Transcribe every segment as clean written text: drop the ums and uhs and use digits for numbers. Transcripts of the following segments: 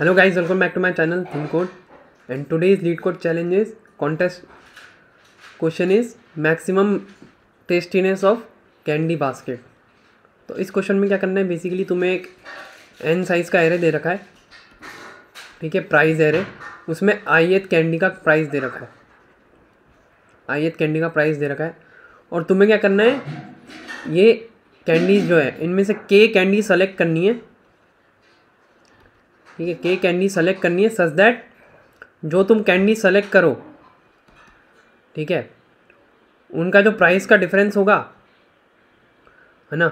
Hello guys, welcome back to my channel ThinkCode, and today's lead code challenge is contest question is maximum tastiness of candy basket। तो इस question में क्या करना है, basically तुम्हें एक n साइज़ का एरे दे रखा है, ठीक है, प्राइस एरे। उसमें ith कैंडी का प्राइस दे रखा है, ith कैंडी का प्राइस दे रखा है। और तुम्हें क्या करना है, ये कैंडीज जो है इनमें से k कैंडी सेलेक्ट करनी है, ठीक है, के कैंडी सेलेक्ट करनी है सच दैट जो तुम कैंडी सेलेक्ट करो, ठीक है, उनका जो प्राइस का डिफरेंस होगा, है ना।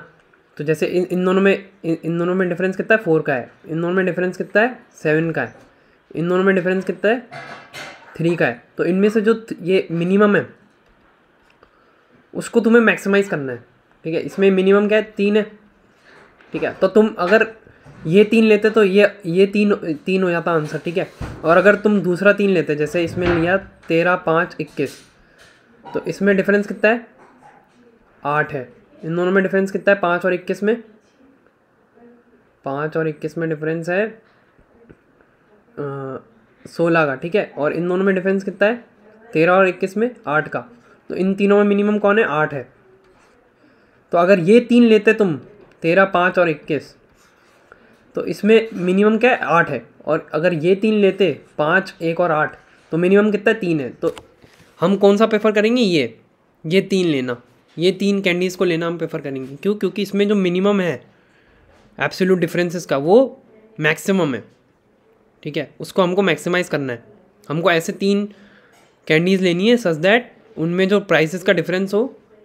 तो जैसे इन दोनों में डिफरेंस कितना है, 4 का है। इन दोनों में डिफरेंस कितना है, 7 का है। इन दोनों में डिफरेंस कितना है, 3 का है। तो इनमें से जो ये मिनिमम है उसको तुम्हें मैक्सिमाइज़ करना है, ठीक है। इसमें मिनिमम क्या है, 3 है, ठीक है। तो तुम अगर ये 3 लेते तो ये 3 हो जाता आंसर, ठीक है। और अगर तुम दूसरा 3 लेते, जैसे इसमें लिया 13, 5, 21, तो इसमें डिफरेंस कितना है, 8 है। इन दोनों में डिफरेंस कितना है, 5 और 21 में, 5 और 21 में डिफरेंस है 16 का, ठीक है। और इन दोनों में डिफरेंस कितना है, 13 और 21 में 8 का। तो इन तीनों में मिनिमम कौन है, 8 है। तो अगर ये 3 लेते तुम, 13, 5 और 21, तो इसमें मिनिमम क्या है, 8 है। और अगर ये 3 लेते, 5, 1 और 8, तो मिनिमम कितना है, 3 है। तो हम कौन सा प्रेफर करेंगे, ये 3 लेना, ये 3 कैंडीज़ को लेना हम प्रेफर करेंगे। क्यों, क्योंकि इसमें जो मिनिमम है एब्सोल्यूट डिफरेंसेस का, वो मैक्सिमम है, ठीक है। उसको हमको मैक्सिमाइज़ करना है। हमको ऐसे 3 कैंडीज़ लेनी है सच दैट उनमें जो प्राइसेस का डिफरेंस हो,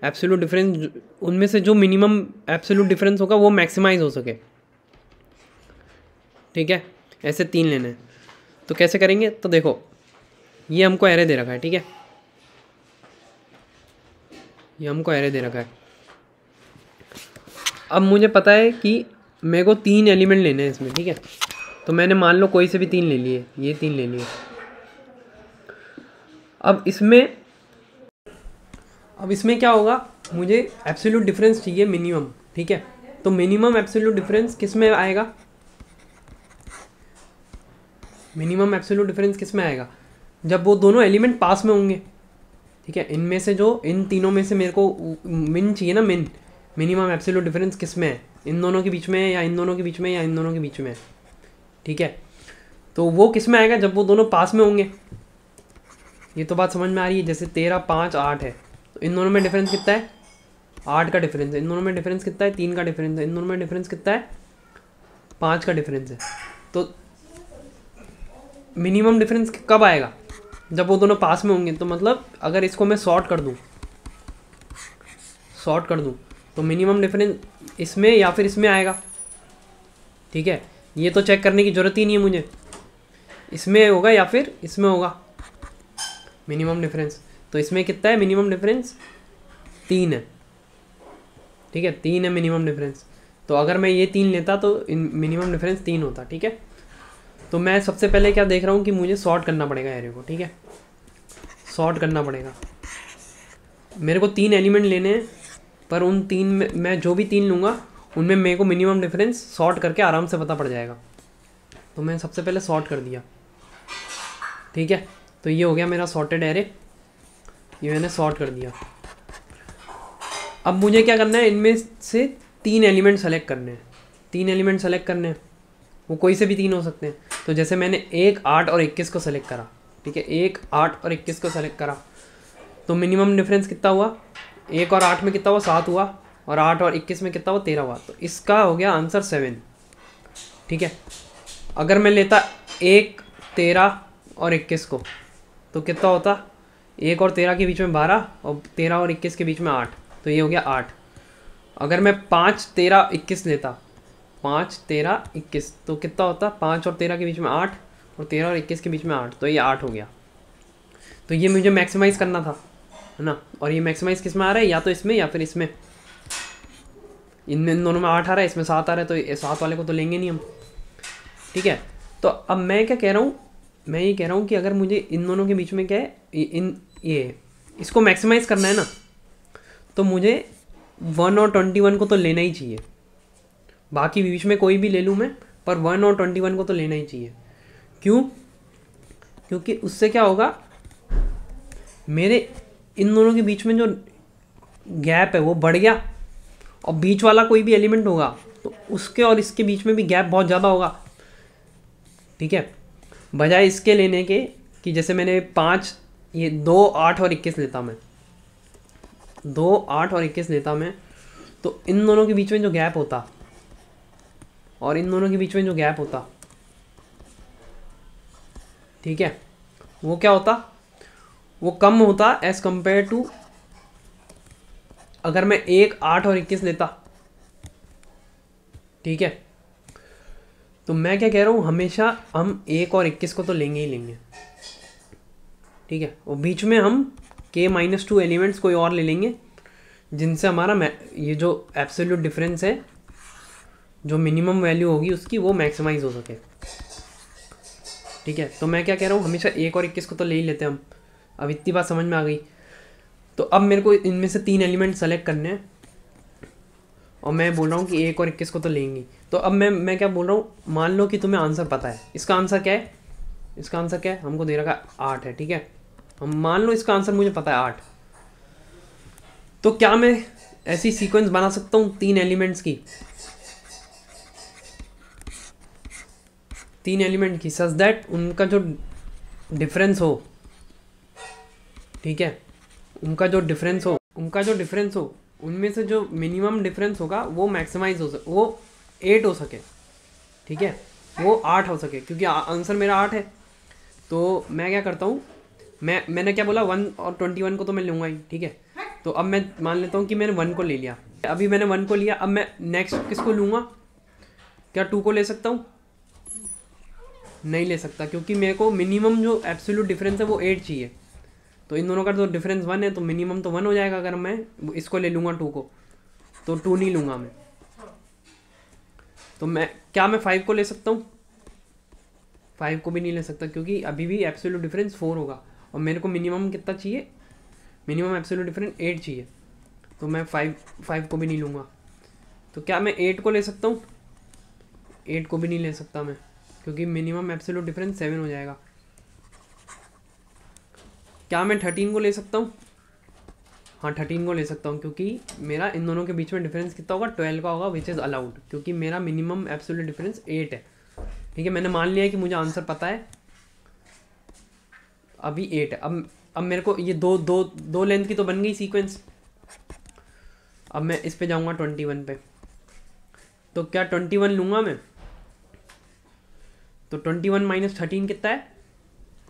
एब्सोल्यूट डिफरेंस, उनमें से जो मिनिमम एब्सोल्यूट डिफरेंस होगा वो मैक्सिमाइज़ हो सके, ठीक है। ऐसे 3 लेने हैं। तो कैसे करेंगे, तो देखो ये हमको एरे दे रखा है, ठीक है, ये हमको एरे दे रखा है। अब मुझे पता है कि मेरे को 3 एलिमेंट लेने हैं इसमें, ठीक है। तो मैंने मान लो कोई से भी 3 ले लिए, ये 3 ले लिए। अब इसमें क्या होगा, मुझे एब्सोल्यूट डिफरेंस चाहिए मिनिमम, ठीक है। तो मिनिमम एब्सोल्यूट डिफरेंस किस में आएगा, मिनिमम एब्सोल्यूट डिफरेंस किस में आएगा, जब वो दोनों एलिमेंट पास में होंगे, ठीक है। इनमें से जो इन तीनों में से मेरे को मिन चाहिए ना, मिन, मिनिमम एब्सोल्यूट डिफरेंस किस में है, इन दोनों के बीच में है या इन दोनों के बीच में है या इन दोनों के बीच में है, ठीक है। तो वो किस में आएगा, जब वो दोनों पास में होंगे। ये तो बात समझ में आ रही है। जैसे 13, 5, 8 है, तो इन दोनों में डिफरेंस कितना है, 8 का डिफरेंस है। इन दोनों में डिफरेंस कितना है, 3 का डिफरेंस है। इन दोनों में डिफरेंस कितना है, 5 का डिफरेंस है। तो मिनिमम डिफरेंस कब आएगा, जब वो दोनों पास में होंगे। तो मतलब अगर इसको मैं सॉर्ट कर दूँ तो मिनिमम डिफरेंस इसमें या फिर इसमें आएगा, ठीक है। ये तो चेक करने की ज़रूरत ही नहीं है मुझे, इसमें होगा या फिर इसमें होगा मिनिमम डिफरेंस। तो इसमें कितना है, मिनिमम डिफरेंस 3 है, ठीक है, 3 है मिनिमम डिफरेंस। तो अगर मैं ये 3 लेता तो मिनिमम डिफरेंस 3 होता, ठीक है। तो मैं सबसे पहले क्या देख रहा हूँ कि मुझे सॉर्ट करना पड़ेगा एरे को, ठीक है, सॉर्ट करना पड़ेगा। मेरे को 3 एलिमेंट लेने हैं, पर उन 3 में मैं जो भी 3 लूँगा उनमें मेरे को मिनिमम डिफरेंस सॉर्ट करके आराम से पता पड़ जाएगा। तो मैंने सबसे पहले सॉर्ट कर दिया, ठीक है। तो ये हो गया मेरा सॉर्टेड एरे, ये मैंने सॉर्ट कर दिया। अब मुझे क्या करना है, इनमें से 3 एलिमेंट सेलेक्ट करने हैं, 3 एलिमेंट सेलेक्ट करने हैं। वो कोई से भी 3 हो सकते हैं। तो जैसे मैंने 1, 8 और 21 को सेलेक्ट करा, ठीक है, 1, 8 और 21 को सेलेक्ट करा। तो मिनिमम डिफरेंस कितना हुआ, 1 और 8 में कितना हुआ, 7 हुआ। और 8 और 21 में कितना हुआ, 13 हुआ। तो इसका हो गया आंसर 7, ठीक है। अगर मैं लेता 1, 13 और 21 को, तो कितना होता, 1 और 13 के बीच में 12 और 13 और 21 के बीच में 8, तो ये हो गया 8। अगर मैं 5, 13, 21 लेता, 5, 13, 21, तो कितना होता, 5 और 13 के बीच में 8 और 13 और 21 के बीच में 8, तो ये 8 हो गया। तो ये मुझे मैक्सिमाइज़ करना था, है ना। और ये मैक्सिमाइज़ किस में आ रहा है, या तो इसमें या फिर इसमें। इनमें इन दोनों में 8 आ रहा है, इसमें 7 आ रहा है, तो ये 7 वाले को तो लेंगे नहीं हम, ठीक है। तो अब मैं क्या कह रहा हूँ, मैं ये कह रहा हूँ कि अगर मुझे इन दोनों के बीच में क्या है, इन ये इसको मैक्सिमाइज़ करना है ना, तो मुझे 1 और 21 को तो लेना ही चाहिए। बाकी बीच में कोई भी ले लूँ मैं, पर 1 और 21 को तो लेना ही चाहिए। क्यों? क्योंकि उससे क्या होगा, मेरे इन दोनों के बीच में जो गैप है वो बढ़ गया, और बीच वाला कोई भी एलिमेंट होगा तो उसके और इसके बीच में भी गैप बहुत ज़्यादा होगा। ठीक है, बजाय इसके लेने के कि जैसे मैंने 5, ये 2, 8 और 21 लेता मैं, 2, 8 और 21 लेता मैं, तो इन दोनों के बीच में जो गैप होता और इन दोनों के बीच में जो गैप होता, ठीक है, वो क्या होता, वो कम होता एज़ कम्पेयर टू अगर मैं 1, 8 और 21 लेता। ठीक है, तो मैं क्या कह रहा हूँ, हमेशा हम 1 और 21 को तो लेंगे ही लेंगे। ठीक है, और बीच में हम k-2 एलिमेंट्स कोई और ले लेंगे जिनसे हमारा ये जो एब्सोल्यूट डिफरेंस है, जो मिनिमम वैल्यू होगी उसकी, वो मैक्सिमाइज हो सके। ठीक है, तो मैं क्या कह रहा हूँ, हमेशा 1 और 21 को तो ले ही लेते हैं हम। अब इतनी बात समझ में आ गई। तो अब मेरे को इनमें से 3 एलिमेंट सेलेक्ट करने हैं, और मैं बोल रहा हूँ कि 1 और 21 को तो लेंगी। तो अब मैं क्या बोल रहा हूँ, मान लो कि तुम्हें आंसर पता है, इसका आंसर क्या है, इसका आंसर क्या है, हमको दे रखा 8 है। ठीक है, हम मान लो इसका आंसर मुझे पता है 8। तो क्या मैं ऐसी सीक्वेंस बना सकता हूँ 3 एलिमेंट्स की, 3 एलिमेंट की, सच दैट उनका जो डिफरेंस हो, ठीक है, उनका जो डिफरेंस हो उनमें से जो मिनिमम डिफरेंस होगा वो मैक्सिमाइज हो सके, वो 8 हो सके। ठीक है, वो 8 हो सके, क्योंकि आंसर मेरा 8 है। तो मैं क्या करता हूँ, मैंने क्या बोला, 1 और 21 को तो मैं लूँगा ही। ठीक है, तो अब मैं मान लेता हूँ कि मैंने 1 को ले लिया, अभी मैंने 1 को लिया, अब मैं नेक्स्ट किसको लूँगा, क्या 2 को ले सकता हूँ? नहीं ले सकता, क्योंकि मेरे को मिनिमम जो एब्सोल्यूट डिफरेंस है वो 8 चाहिए। तो इन दोनों का जो डिफरेंस 1 है तो मिनिमम तो 1 हो जाएगा। अगर मैं इसको ले लूँगा 2 को, तो 2 नहीं लूँगा मैं। तो मैं 5 को ले सकता हूँ? 5 को भी नहीं ले सकता, क्योंकि अभी भी एब्सोल्यूट डिफरेंस 4 होगा, और मेरे को मिनिमम कितना चाहिए, मिनिमम एब्सोल्यूट डिफरेंस 8 चाहिए। तो मैं 5 को भी नहीं लूँगा। तो क्या मैं 8 को ले सकता हूँ? 8 को भी नहीं ले सकता मैं, क्योंकि मिनिमम एब्सोल्यूट डिफरेंस 7 हो जाएगा। क्या मैं 13 को ले सकता हूँ? हाँ, 13 को ले सकता हूँ, क्योंकि मेरा इन दोनों के बीच में डिफरेंस कितना होगा, 12 का होगा, विच इज़ अलाउड, क्योंकि मेरा मिनिमम एब्सोल्यूट डिफरेंस 8 है। ठीक है, मैंने मान लिया कि मुझे आंसर पता है, अभी 8 है। अब मेरे को ये दो लेंथ की तो बन गई सीक्वेंस। अब मैं इस पे जाऊँगा 21 पे, तो क्या 21 लूँगा मैं? तो 21 - 13 कितना है,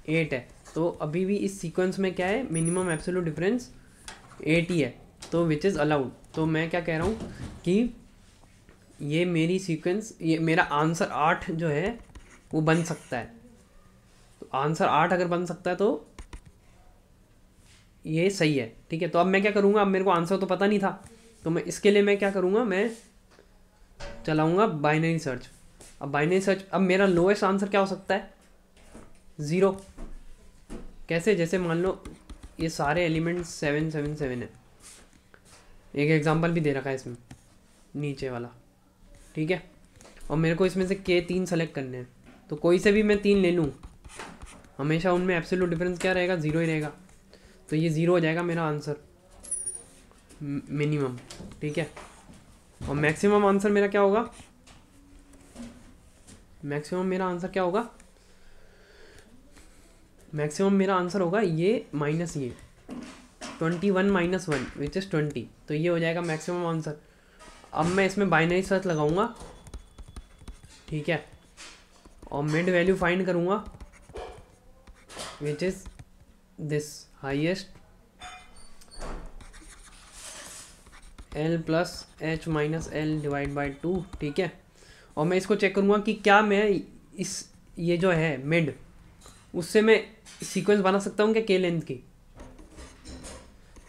8 है। तो अभी भी इस सीक्वेंस में क्या है, मिनिमम एब्सोल्यूट डिफरेंस 8 ही है, तो विच इज़ अलाउड। तो मैं क्या कह रहा हूँ कि ये मेरी सीक्वेंस, ये मेरा आंसर 8 जो है वो बन सकता है। तो आंसर 8 अगर बन सकता है तो ये सही है। ठीक है, तो अब मैं क्या करूँगा, अब मेरे को आंसर तो पता नहीं था, तो मैं इसके लिए मैं क्या करूँगा, मैं चलाऊँगा बाइनरी सर्च। अब बाइनरी सर्च, अब मेरा लोएस्ट आंसर क्या हो सकता है, 0। कैसे, जैसे मान लो ये सारे एलिमेंट्स 7, 7, 7 है, एक एग्जांपल भी दे रखा है इसमें नीचे वाला। ठीक है, और मेरे को इसमें से k-3 सेलेक्ट करने हैं, तो कोई से भी मैं 3 ले लूँ, हमेशा उनमें एब्सोल्यूट डिफरेंस क्या रहेगा, 0 ही रहेगा। तो ये 0 हो जाएगा मेरा आंसर मिनिमम। ठीक है, और मैक्सिमम आंसर मेरा क्या होगा, मैक्सिमम मेरा आंसर क्या होगा, मैक्सिमम मेरा आंसर होगा ये माइनस ये, 21 - 1 विच इज़ 20। तो ये हो जाएगा मैक्सिमम आंसर। अब मैं इसमें बाइनरी सर्च लगाऊंगा। ठीक है, और मिड वैल्यू फाइंड करूंगा which is this highest L + H - L / 2। ठीक है, और मैं इसको चेक करूंगा कि क्या मैं इस ये जो है मिड, उससे मैं सीक्वेंस बना सकता हूँ क्या k लेंथ की।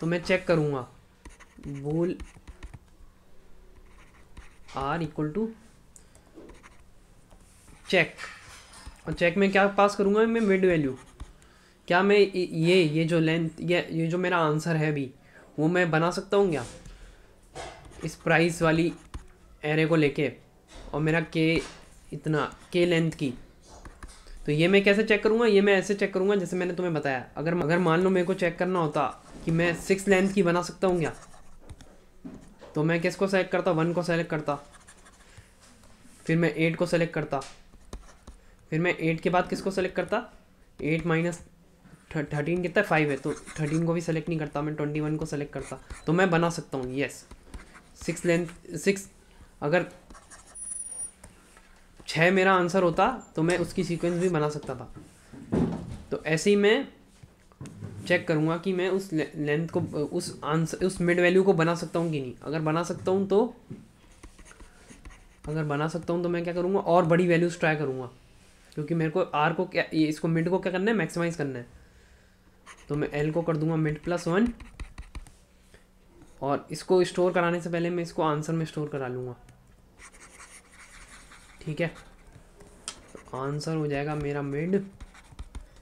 तो मैं चेक करूँगा bool r = check, और चेक में क्या पास करूँगा मैं, मिड वैल्यू। क्या मैं ये जो लेंथ, ये जो मेरा आंसर है अभी, वो मैं बना सकता हूँ क्या इस प्राइस वाली एरे को लेके, और मेरा k इतना k लेंथ की, तो ये मैं कैसे चेक करूँगा, ये मैं ऐसे चेक करूँगा जैसे मैंने तुम्हें बताया। अगर मान लो मेरे को चेक करना होता कि मैं 6 लेंथ की बना सकता हूँ क्या, तो मैं किसको सेलेक्ट करता, 1 को सेलेक्ट करता, फिर मैं 8 को सेलेक्ट करता, फिर मैं 8 के बाद किसको सेलेक्ट करता, 8 - 13 कितना है, 5 है, तो 13 को भी सेलेक्ट नहीं करता, मैं 21 को सेलेक्ट करता। तो मैं बना सकता हूँ, यस, 6 लेंथ 6। अगर 6 मेरा आंसर होता तो मैं उसकी सीक्वेंस भी बना सकता था। तो ऐसे ही मैं चेक करूँगा कि मैं उस लेंथ को, उस आंसर, उस मिड वैल्यू को बना सकता हूँ कि नहीं। अगर बना सकता हूँ तो मैं क्या करूँगा, और बड़ी वैल्यूज़ ट्राई करूँगा, क्योंकि मेरे को R को क्या, इसको मिड को क्या करना है, मैक्सिमाइज़ करना है। तो मैं L को कर दूँगा mid + 1, और इसको स्टोर कराने से पहले मैं इसको आंसर में स्टोर करा लूँगा। ठीक है, तो आंसर हो जाएगा मेरा मिड,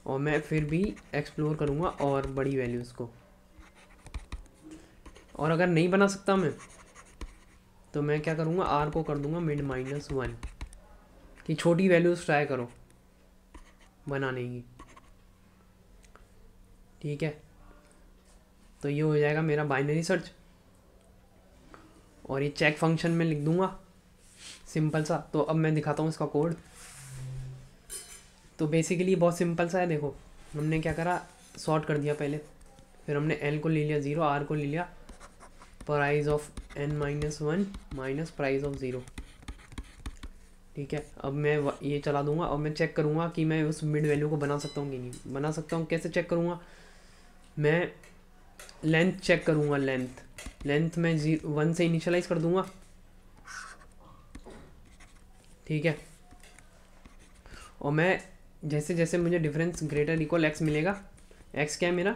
और मैं फिर भी एक्सप्लोर करूँगा और बड़ी वैल्यूज़ को। और अगर नहीं बना सकता मैं, तो मैं क्या करूँगा, R को कर दूँगा mid - 1, कि छोटी वैल्यूज़ ट्राई करो बनाने की। ठीक है, तो ये हो जाएगा मेरा बाइनरी सर्च, और ये चेक फंक्शन में लिख दूँगा सिंपल सा। तो अब मैं दिखाता हूँ इसका कोड। तो बेसिकली बहुत सिंपल सा है। देखो, हमने क्या करा, सॉर्ट कर दिया पहले, फिर हमने L को ले लिया 0, R को ले लिया price of n - 1 minus price of 0। ठीक है, अब मैं ये चला दूंगा और मैं चेक करूंगा कि मैं उस मिड वैल्यू को बना सकता हूँ कि नहीं बना सकता हूँ। कैसे चेक करूंगा, मैं लेंथ चेक करूंगा, लेंथ मैं 1 से इनिशियलाइज कर दूंगा। ठीक है, और मैं जैसे जैसे मुझे डिफरेंस ग्रेटर इक्वल x मिलेगा, x क्या है मेरा,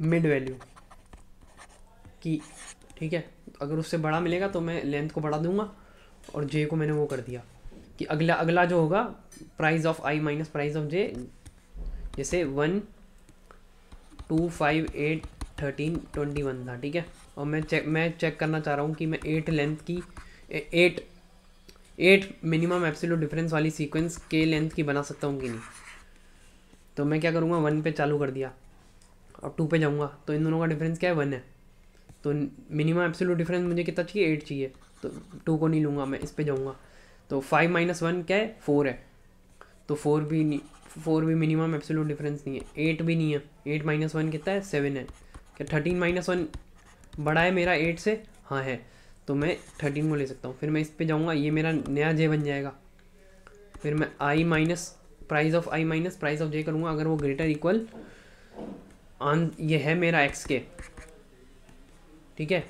मिड वैल्यू की। ठीक है, अगर उससे बड़ा मिलेगा तो मैं लेंथ को बढ़ा दूंगा, और j को मैंने वो कर दिया कि अगला जो होगा price of i - price of j, जैसे 1, 2, 5, 8, 13, 21 था। ठीक है, और मैं चेक करना चाह रहा हूँ कि मैं 8 लेंथ की, 8 मिनिमम एब्सोल्यूट डिफरेंस वाली सीक्वेंस के लेंथ की बना सकता हूँ कि नहीं। तो मैं क्या करूँगा, 1 पे चालू कर दिया और 2 पे जाऊँगा, तो इन दोनों का डिफरेंस क्या है, 1 है। तो मिनिमम एब्सोल्यूट डिफरेंस मुझे कितना चाहिए, 8 चाहिए, तो 2 को नहीं लूँगा, मैं इस पे जाऊँगा। तो 5 - 1 क्या है, 4 है, तो 4 भी मिनिमम एब्सोल्यूट डिफरेंस नहीं है, 8 भी नहीं है। 8 - 1 कितना है, 7 है। क्या 13 - 1 बड़ा है मेरा 8 से, हाँ है, तो मैं 13 को ले सकता हूँ। फिर मैं इस पे जाऊँगा, ये मेरा नया j बन जाएगा। फिर मैं price of i - price of j करूँगा, अगर वो ग्रेटर इक्वल ये है मेरा x के। ठीक है,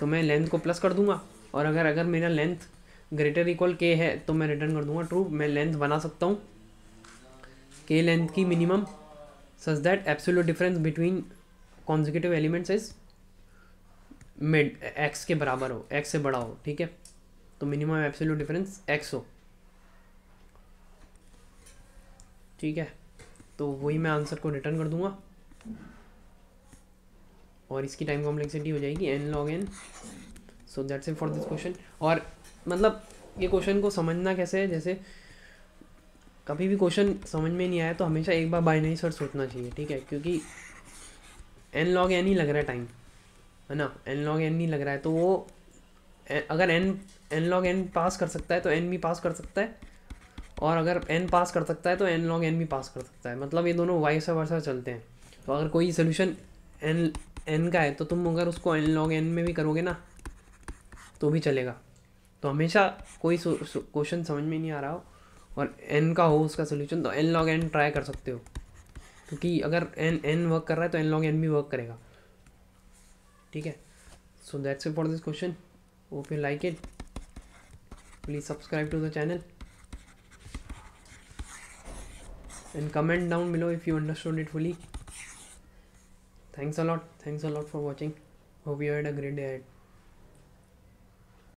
तो मैं लेंथ को प्लस कर दूँगा, और अगर मेरा लेंथ ग्रेटर इक्वल k है तो मैं रिटर्न कर दूँगा ट्रू। मैं लेंथ बना सकता हूँ k लेंथ की minimum, such that absolute difference between consecutive elements is mid, x के बराबर हो, x से बड़ा हो। ठीक है, तो मिनिमम एब्सोल्यूट डिफरेंस x हो। ठीक है, तो वही मैं आंसर को रिटर्न कर दूंगा, और इसकी टाइम कॉम्प्लेक्सिटी हो जाएगी n log n। So that's it for this question. और मतलब ये क्वेश्चन को समझना कैसे है, जैसे कभी भी क्वेश्चन समझ में नहीं आया तो हमेशा एक बार बाइनरी सर्च सोचना चाहिए। ठीक है, क्योंकि n log n ही लग रहा है टाइम, है ना, n log n नहीं लग रहा है। तो वो अगर n log n पास कर सकता है तो n भी पास कर सकता है, और अगर n पास कर सकता है तो n log n भी पास कर सकता है। मतलब ये दोनों वाइस वर्सा चलते हैं। तो अगर कोई सोल्यूशन n का है तो तुम अगर उसको n log n में भी करोगे ना तो भी चलेगा। तो हमेशा कोई क्वेश्चन समझ में नहीं आ रहा हो और n का हो उसका सोल्यूशन, तो n log n ट्राई कर सकते हो, क्योंकि अगर n वर्क कर रहा है तो n log n भी वर्क करेगा। ठीक है, so that's it for this question. Hope you like it, please subscribe to the channel and comment down below if you understood it fully. Thanks a lot for watching. Hope you had a great day ahead.